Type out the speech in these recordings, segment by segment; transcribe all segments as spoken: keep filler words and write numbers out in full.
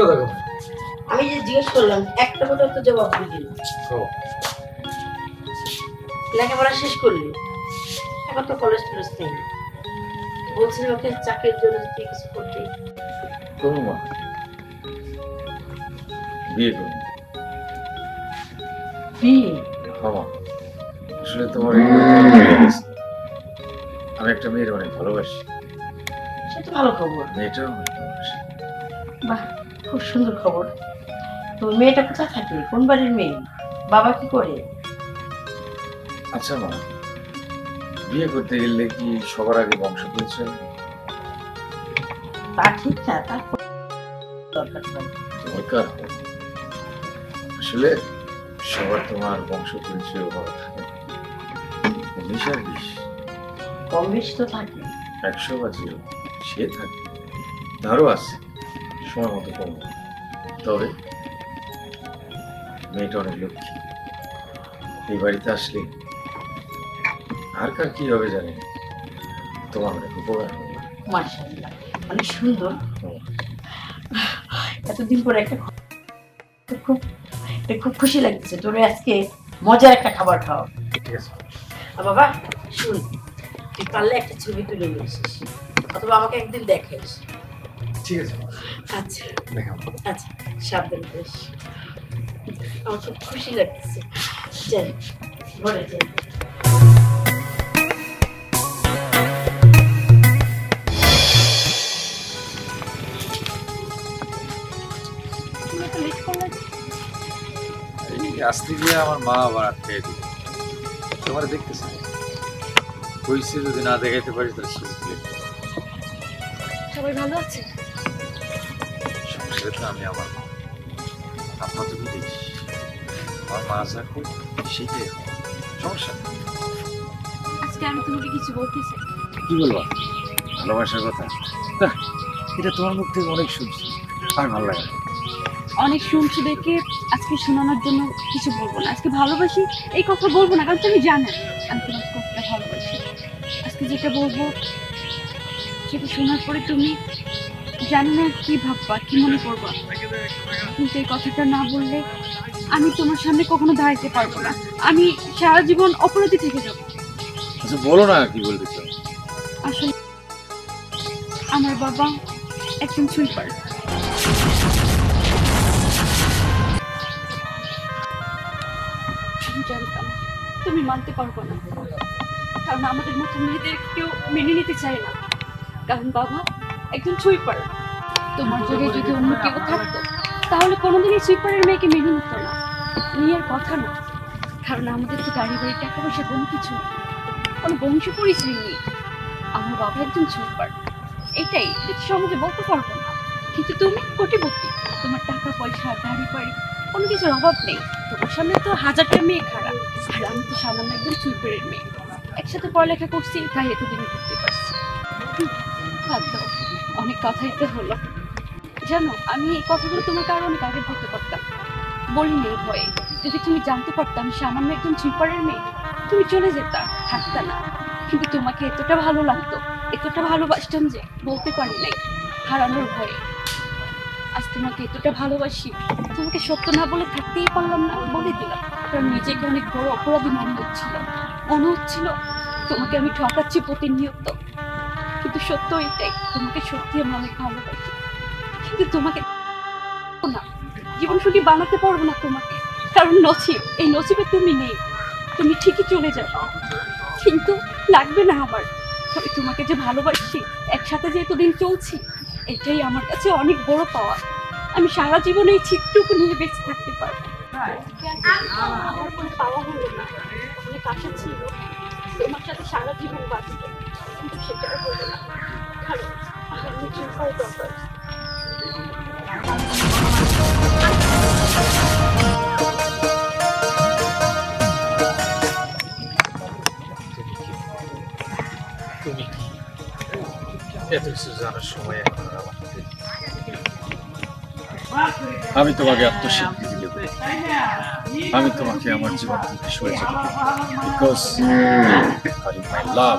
কথা বল। আমি যে জিজ্ঞেস করলাম একটা কথা তো জবাব দিলি। ও লেখাপড়া শেষ করলি, এখন তো কলেজ টলেজ নেই, বলছিল ওকে চাকরির জন্য কিছু করতে। কোন মা বিয়ে করুন আসলে তোমার আমি একটা মেয়ের অনেক ভালোবাসি। সে তো ভালো খবর, মেয়েটাও অনেক ভালোবাসি। বাহ, খুব সুন্দর খবর। তো মেয়েটা কোথায় থাকে, কোন বাড়ির মেয়ে, বাবা কি করে? আচ্ছা মা, বিয়ে করতে গেলে কি সবার আগে বংশ পরিচয়? তা ঠিক না, তারপর দরকার আসলে সবার তোমার বংশ পরিচয় থাকে কম বেশি তো থাকে, একশো বা জিরো সে থাকে, তারও আছে সময় মতো কম। তবে মেয়েটা অনেক লক্ষ্মী, এই বাড়িতে আসলে আর কার কি হবে জানি, তোমার অনেক উপকার হবে। মাশাআল্লাহ, অনেক সুন্দর। এতদিন পরে একটা খুব খুব খুশি লাগছে, তোরে আজকে মজার একটা খাবার খাওয়া। ঠিক আছে বাবা, শুন তুই পারলে একটা ছবি তুলে নিয়ে আসিস, অথবা আমাকে একদিন দেখাস। ঠিক আছে, আচ্ছা আচ্ছা, সাবধান করিস। আমার খুব খুশি লাগছে, যাই বলে যাই। আসতে গিয়ে আমার মা আবার আটকে দিল, তোমার দেখতেছি কইছে যদি না দেখাইতে পারিস তাহলে শুনতে। সবাই ভালো আছে? সংসারে তো আমি আমার মা, আপনার তুমি দেখিস আমার মা যা খুব সেটাই সমস্যা। আমি তোমাকে কিছু বলতেছি। কি বলবা? ভালোবাসার কথা। এটা তোমার মুখ থেকে অনেক শুনছি, আর ভালো লাগে অনেক শুনছি দেখে আজকে শোনানোর জন্য কিছু বলবো না। আজকে ভালোবাসি এই কথা বলবো না, কারণ তুমি জানো আমি তোমার কতটা ভালোবাসি। আজকে যেটা বলবো সেটা শোনার পরে তুমি জানো না কী ভাববা, কী মনে করবা, কিন্তু এই কথাটা না বললে আমি তোমার সামনে কখনো দাঁড়াতে পারবো না, আমি সারা জীবন অপরাধী থেকে যাবো। আচ্ছা বলো না কি বলতে চাও। আসলে আমার বাবা একজন সুইপার, তুমি মানতে পারবো না, কারণ আমাদের মতো মেয়েদের কেউ মেনে নিতে চায় না, কারণ বাবা একজন সুইপার। তোমার জায়গায় যদি অন্য কেউ থাকতো তাহলে কোনোদিনই সুইপারের মেয়েকে মেনে নিত না, নিয়ে আর কথা না, কারণ আমাদের তো গাড়ি বাড়ি টাকা পয়সা কোনো কিছু নেই, কোনো বংশ পরিচয় নেই। আমার বাবা একজন সুইপার, এটাই সমাজে বলতে পারবো না, কিন্তু তুমি কোটিপতি, তোমার টাকা পয়সা গাড়ি বাড়ি কোনো কিছুর অভাব নেই, তোমার সামনে তো হাজারটা মেয়ে খারাপ, আর আমি তো সামান্য একদম সুইপারের মেয়ে, একসাথে পড়ালেখা করছি তাই এতদিন করতে পারছি। অনেক কথাই তো হলো জানো, আমি এই কথাগুলো তোমাকে আরো অনেক আগে বলতে পারতাম, বলিনি ভয়ে। যদি তুমি জানতে পারতাম সামান্য একদম সুইপারের মেয়ে, তুমি চলে যেতা, থাকতা না, কিন্তু তোমাকে এতটা ভালো লাগতো, এতটা ভালোবাসতাম যে বলতে পারি নাই হারানোর ভয়ে। আজ তোমাকে এতটা ভালোবাসি, তোমাকে সত্য না বলে থাকতেই পারলাম না, বলে দিলাম, কারণ নিজেকে অনেক বড় অপরাধী মনে হচ্ছিল, মনে হচ্ছিল তোমাকে আমি ঠকাচ্ছি প্রতিনিয়ত, কিন্তু সত্য এটাই তোমাকে সত্যি আমি অনেক ভালোবাসি, কিন্তু তোমাকে না জীবন সুখী বানাতে পারবো না তোমাকে, কারণ নসিব, এই নসিবে তুমি নেই। তুমি ঠিকই চলে যাবে, কিন্তু লাগবে না আমার, আমি তোমাকে যে ভালোবাসি, একসাথে যে এতদিন চলছি, এটাই আমার কাছে অনেক বড় পাওয়া। আমি সারা জীবন এই ছিটটুকু নিয়ে বেঁচে থাকতে পারবো। আমার কোনো পাওয়া হলো না, অনেক আশা ছিল তোমার সাথে সারা জীবন বাঁচব, কিন্তু সেটা হলো না, কারণ আমি চিন্তায় দরকার। আমি তোমাকে আত্মস্বীকৃতি দেব, আমি তোমাকে আমার জীবন থেকে সরিয়ে দেব, বিকজ আই লাভ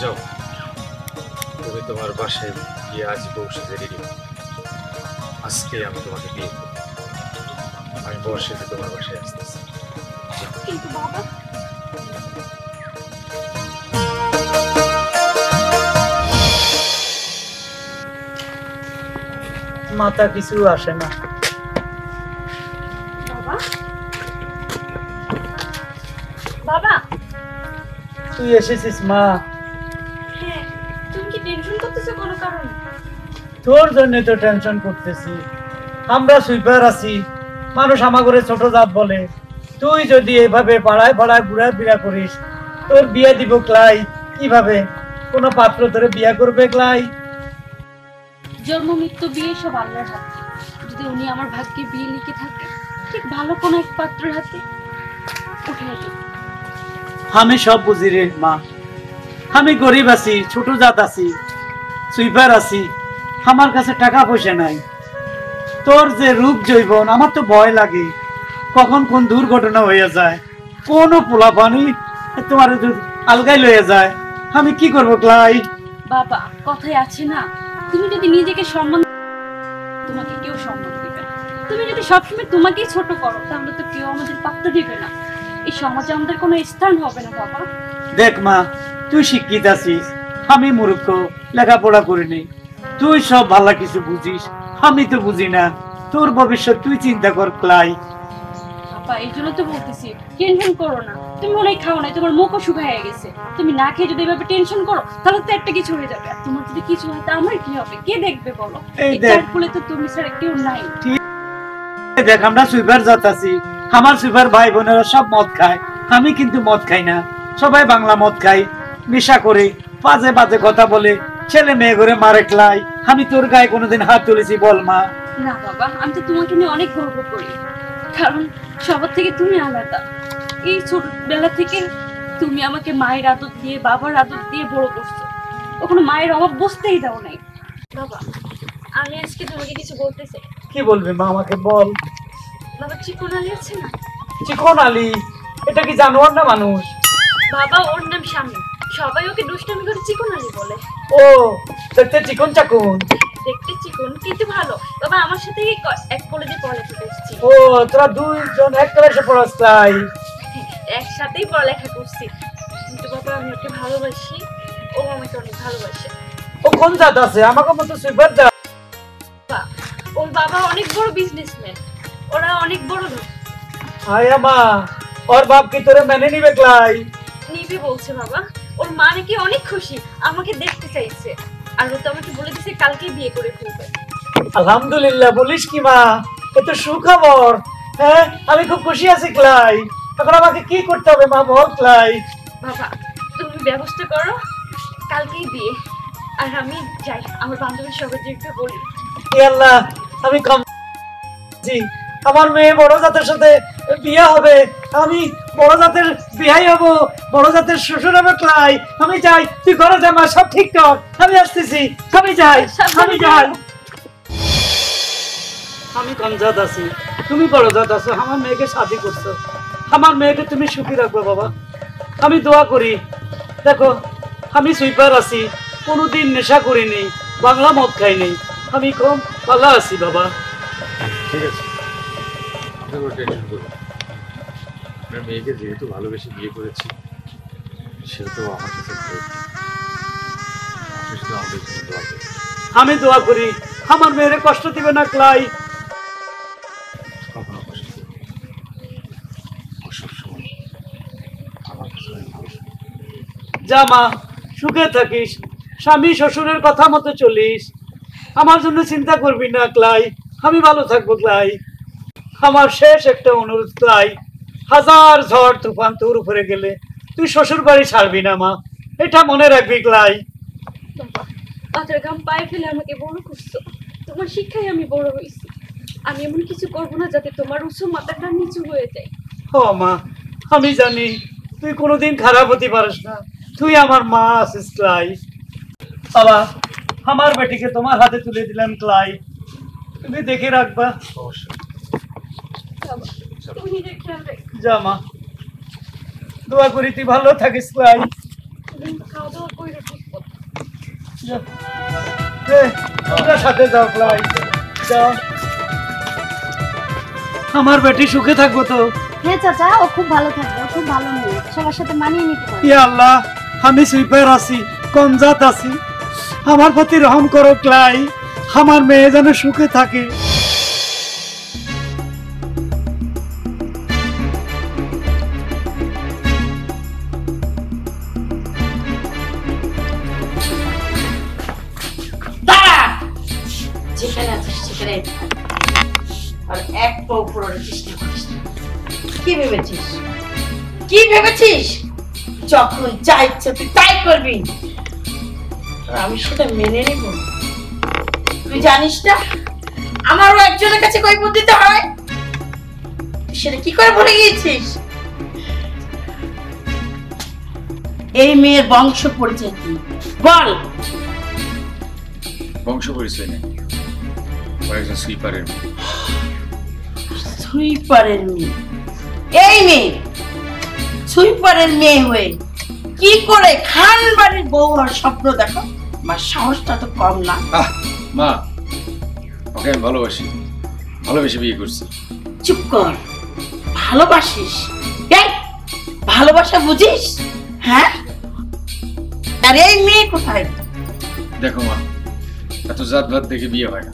যাও তুমি তোমার বাসায় গিয়ে আজ বসে রেডি আজকে আমি তোমাকে বিয়ে করব আমি বসে তোমার বাসায় আসতেছি কিন্তু বাবা মাথা কিছু আসে না বাবা বাবা তুই এসেছিস মা হ্যাঁ তুমি কি টেনশন করতেছো কোনো কারণে তোর জন্য তো টেনশন করতেছি আমরা সুইপার আছি মানুষ আমাগরে ছোট জাত বলে তুই যদি এভাবে পাড়ায় পাড়ায় ঘুরাফেরা করিস তোর বিয়ে দিব ক্লাই কিভাবে কোন পাত্র ধরে বিয়ে করবে ক্লাই জন্ম মৃত্যু বিয়ে সব আল্লাহর হাতে যদি উনি আমার ভাগ্যে বিয়ে লিখে থাকে ঠিক ভালো কোন এক পাত্রের হাতে আমি সব বুঝি রে মা আমি গরিব আছি ছোট জাত আছি সুইপার আছি আমার কাছে টাকা পয়সা নাই তোর যে রূপ জৈবন আমার তো ভয় লাগে কখন কোন দুর্ঘটনা হয়ে যায় কোন পোলা পানি তোমার আলগাই লয়ে যায় আমি কি করবো ক্লাই বাবা কথাই আছে না তুমি যদি নিজেকে সম্মান তোমাকে কেউ সম্মান দিবে না তুমি যদি সবসময় তোমাকেই ছোট করো তাহলে তো কেউ আমাদের পাত্র দিবে না এই সমাজে আমাদের কোনো স্থান হবে না বাবা দেখ মা তুই শিক্ষিত আছিস আমি মূর্খ লেখাপড়া করিনি তুই সব ভালো কিছু বুঝিস আমি তো বুঝি না তোর ভবিষ্যৎ তুই চিন্তা কর ক্লাই আমি কিন্তু মদ খাই না সবাই বাংলা মদ খাই নেশা করে বাজে বাজে কথা বলে ছেলে মেয়ে করে মারে ক্লাই আমি তোর গায়ে কোনোদিন হাত তুলেছি বল মা না বাবা আমি তো তোমাকে নিয়ে অনেক গর্ব করি কারণ সবার থেকে তুমি আলাদা এই ছোটবেলা থেকে তুমি আমাকে মায়ের আদর দিয়ে বাবার আদর দিয়ে বড় করছো ওখানে মায়ের অভাব বুঝতেই দাও নাই বাবা আমি আজকে তোমাকে কিছু বলতে চাই কি বলবে মা আমাকে বল বাবা চিকন আলী আছে না চিকন আলী এটা কি জানোয়ার না মানুষ বাবা ওর নাম শামিম সবাই ওকে দুষ্টামি করে চিকন আলী বলে ও দেখতে চিকন চাকুন দেখতে চিকন কিন্তু ভালো বাবা আমার সাথে এক কলেজে পড়ালেখা করছি ও তোরা দুইজন এক কলেজে পড়াস তাই একসাথেই পড়ালেখা করছি কিন্তু বাবা আমি ওকে ভালোবাসি ও আমাকে অনেক ভালোবাসে ও কোন জাত আছে আমাকে মতো সুইপার দা ওর বাবা অনেক বড় বিজনেসম্যান ওরা অনেক বড় লোক আয় আমা ওর বাপ কি তোরে মেনে নিবে ক্লাই নিবে বলছে বাবা ওর মা নাকি অনেক খুশি আমাকে দেখতে চাইছে আর ও তো আমাকে বলে দিয়েছে কালকে বিয়ে করে ফেলবে আলহামদুলিল্লাহ বলিস কি মা এত সুখবর হ্যাঁ আমি খুব খুশি আছি ক্লাই তখন আমাকে কি করতে হবে মা বল ক্লাই বাবা তুমি ব্যবস্থা করো কালকেই বিয়ে আর আমি যাই আমার বান্ধবীর সবাইকে একটু বলি হে আল্লাহ আমি কম জি আমার মেয়ে বড় জাতের সাথে বিয়ে হবে আমি বড় জাতের বিয়ে হব বড় জাতের শ্বশুর হবে ক্লাই আমি যাই তুই ঘরে যা মা সব ঠিক কর আমি আসতেছি আমি যাই আমি যাই আমি কম জাত আছি তুমি বড় জাত আছো আমার মেয়েকে শাদি করছো আমার মেয়েকে তুমি সুখী রাখবো বাবা আমি দোয়া করি দেখো আমি সুইপার আছি কোনোদিন নেশা করিনি বাংলা মদ খাইনি আমি কম ভালো আছি বাবা ঠিক আছে আপনার মেয়েকে যেহেতু ভালোবেসে বিয়ে করেছি সেহেতু আমার কাছে আমি দোয়া করি আমার মেয়েরে কষ্ট দিবে না ক্লাই কখনো কষ্ট দেবে সবসময় আমার কাছে যা মা সুখে থাকিস স্বামী শ্বশুরের কথা মতো চলিস আমার জন্য চিন্তা করবি না ক্লাই আমি ভালো থাকবো ক্লাই আমার শেষ একটা অনুরোধ ক্লাই হাজার ঝড় তুফান তোর উপরে গেলে তুই শ্বশুর বাড়ি ছাড়বি না মা এটা মনে রাখবি ক্লাই পাতার গাম পায়ে ফেলে আমাকে বড় করছো তোমার শিক্ষায় আমি বড় হয়েছি আমি এমন কিছু করবো না যাতে তোমার উঁচু মাথাটা নিচু হয়ে যায়। ও মা, আমি জানি তুই কোনোদিন খারাপ হতে পারিস না, তুই আমার মা আছিস ক্লাই। বাবা, আমার বেটিকে তোমার হাতে তুলে দিলাম ক্লাই, তুমি দেখে রাখবা। যা মা, দোয়া করি তুই ভালো থাকিস ক্লাই। সাথে যাও ক্লাই, যাও। আমার বেটি সুখে থাকবো তো? হ্যাঁ চাচা, ও খুব ভালো থাকবে, খুব ভালো মেয়ে, সবার সাথে মানিয়ে নিতে পারে। হে আল্লাহ, আমি সুইপার আছি, কমজাত আছি, আমার প্রতি রহম করো ক্লাই, আমার মেয়ে যেন সুখে থাকে। আর এক পাও ফেরার চেষ্টা করিস না। কি ভেবেছিস কি ভেবেছিস যখন যা ইচ্ছে তুই তাই করবি, আমি সেটা মেনে নেব? তুই জানিস না আমারও একজনের কাছে কই বুদ্ধি দিতে হয়, সেটা কি করে ভুলে গিয়েছিস? এই মেয়ের বংশ পরিচয় কি বল? বংশ পরিচয় নেই, একজন সুইপারের মেয়ে। সুইপারের মেয়ে? এই মেয়ে সুইপারের মেয়ে হয়ে কি করে খান বাড়ির বউ আর স্বপ্ন দেখো? আমার সাহসটা তো কম না। মা, ওকে আমি ভালোবাসি, ভালোবেসে বিয়ে করছি। চুপ কর। ভালোবাসিস? ভালোবাসা বুঝিস? হ্যাঁ, আর এই মেয়ে কোথায়? দেখো মা, এত জাত ভাত দেখে বিয়ে হয় না,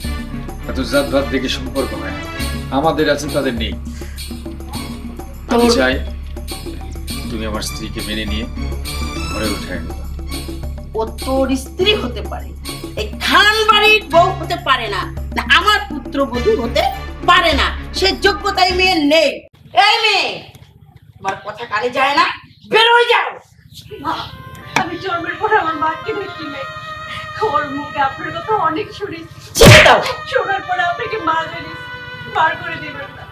এত জাত ভাত দেখে সম্পর্ক হয় না, আমাদের আছে তাদের নেই। আমি চাই তুমি আমার স্ত্রীকে মেনে নিয়ে ঘরে উঠায় নেবা। ও তোর স্ত্রী হতে পারে, এই খান বাড়ির বউ হতে পারে না, আমার পুত্রবধূ হতে পারে না, সে যোগ্যতাই মেয়ের নেই। এই মেয়ে, আমার কথা কানে যায় না, বের হয়ে যাও। আমি জন্মের পর আমার মাকে দেখি নাই, ওর মুখে আপনার কথা অনেক শুনেছি, শোনার পরে আপনাকে মা জানি পার করে দেবেন না।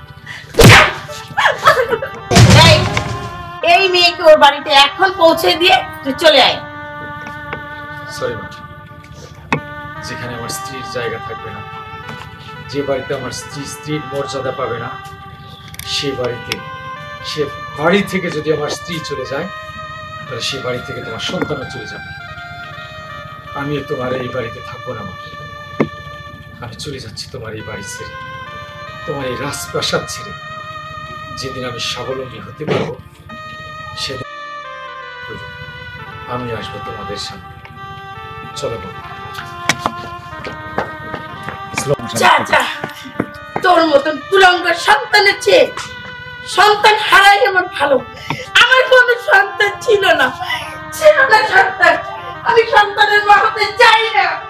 এই মেয়েকে ওর বাড়িতে এখন পৌঁছে দিয়ে তুই চলে আয়। সরি মা, যেখানে আমার স্ত্রীর জায়গা থাকবে না, যে বাড়িতে আমার স্ত্রী স্ত্রীর মর্যাদা পাবে না, সে বাড়িতে সে বাড়ি থেকে যদি আমার স্ত্রী চলে যায়, তাহলে সে বাড়ি থেকে তোমার সন্তানও চলে যাবে। আমি তোমার এই বাড়িতে থাকবো না মা, আমি চলে যাচ্ছি তোমার এই বাড়ি ছেড়ে, তোমার এই রাজপ্রাসাদ ছেড়ে। যেদিন আমি স্বাবলম্বী হতে পারবো সেদিন আমি আসবো তোমাদের সামনে। চলো বল। তোর মতন তুলঙ্গের সন্তানের চেয়ে সন্তান হারাই আমার ভালো। আমার কোনো সন্তান ছিল না, ছিল না সন্তান, আমি সন্তানের মা হতে চাই না।